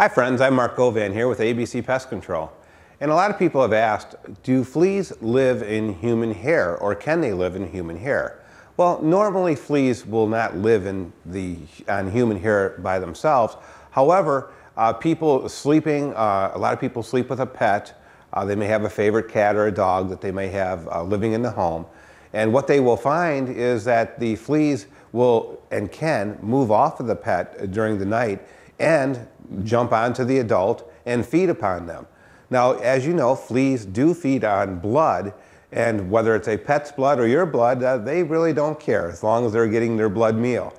Hi friends, I'm Mark Govan here with ABC Pest Control. And a lot of people have asked, do fleas live in human hair, or can they live in human hair? Well, normally fleas will not live on human hair by themselves. However, a lot of people sleep with a pet. They may have a favorite cat or a dog that they may have living in the home. And what they will find is that the fleas will and can move off of the pet during the night and jump onto the adult and feed upon them. Now, as you know, fleas do feed on blood, and whether it's a pet's blood or your blood, they really don't care as long as they're getting their blood meal.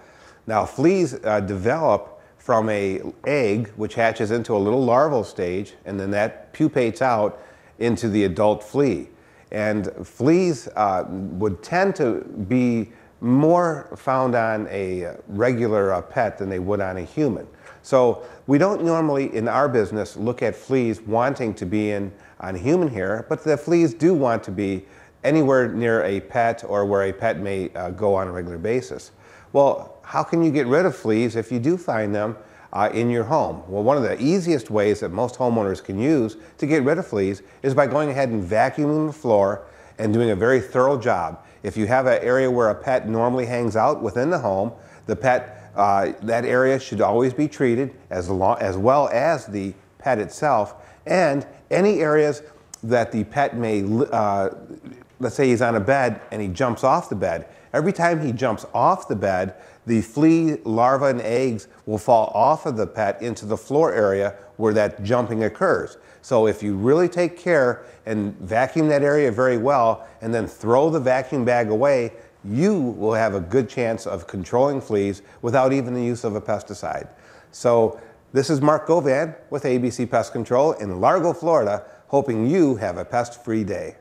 Now, fleas develop from an egg, which hatches into a little larval stage, and then that pupates out into the adult flea. And fleas would tend to be more found on a regular pet than they would on a human. So we don't normally, in our business, look at fleas wanting to be on human hair, but the fleas do want to be anywhere near a pet or where a pet may go on a regular basis. Well, how can you get rid of fleas if you do find them in your home? Well, one of the easiest ways that most homeowners can use to get rid of fleas is by going ahead and vacuuming the floor and doing a very thorough job. If you have an area where a pet normally hangs out within the home, the pet, that area should always be treated as well as the pet itself, and any areas that the pet may, let's say he's on a bed and he jumps off the bed. Every time he jumps off the bed, the flea larvae and eggs will fall off of the pet into the floor area where that jumping occurs. So if you really take care and vacuum that area very well and then throw the vacuum bag away, you will have a good chance of controlling fleas without even the use of a pesticide. So this is Mark Govan with ABC Pest Control in Largo, Florida, hoping you have a pest-free day.